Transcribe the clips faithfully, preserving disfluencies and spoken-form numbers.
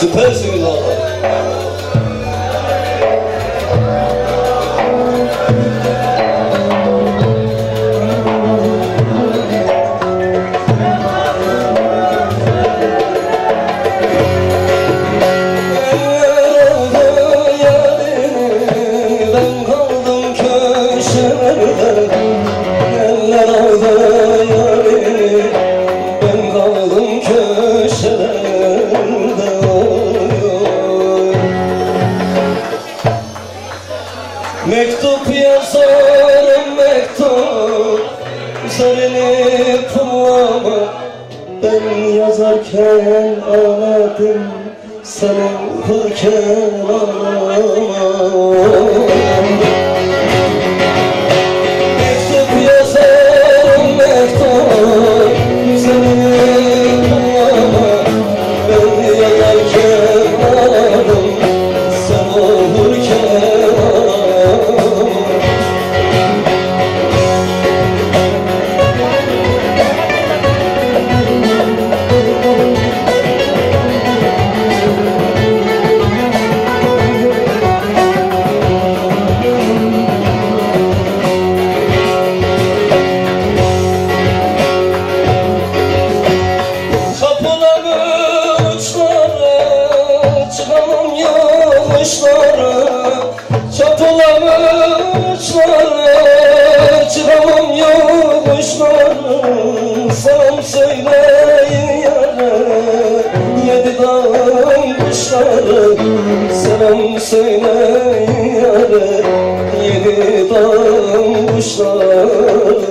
Süpersiniz Allah. Mektup yazarım mektup, üzerini pullama. Ben yazarken ağladım, sen okurken ağlama. Çıkamam yokuşlarım, selam söyleyin yarım. Yedi dağın kuşları, selam söyleyin yarım. Yedi dağın kuşları.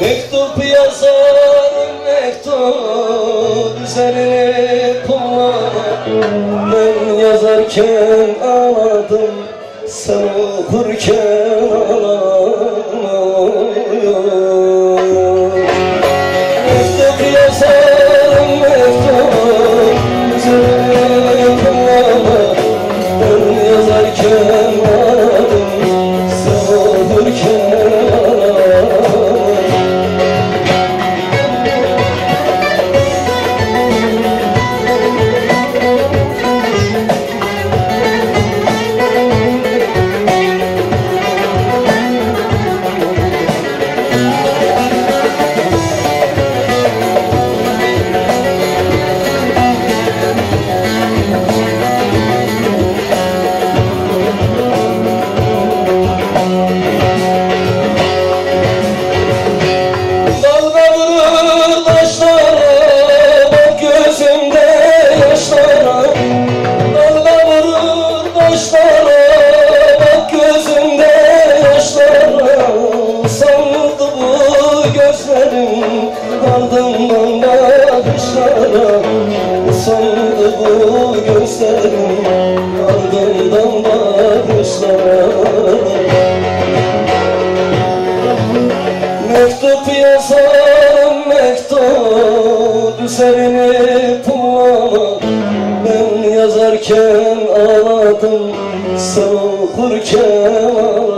Mektup yazarım mektup, üzerine pullama. Ben yazarken ağladım, sen okurken ağlamıyor. Mektup yazarım mektup, üzerine pullama. Ben yazarken ağladım, sen okurken ardından bakışlara, sandı bu gözlerim, ardından bakışlara. Mektup yazarım mektup, üzerini pullama. Ben yazarken ağladım, sen okurken ağladım.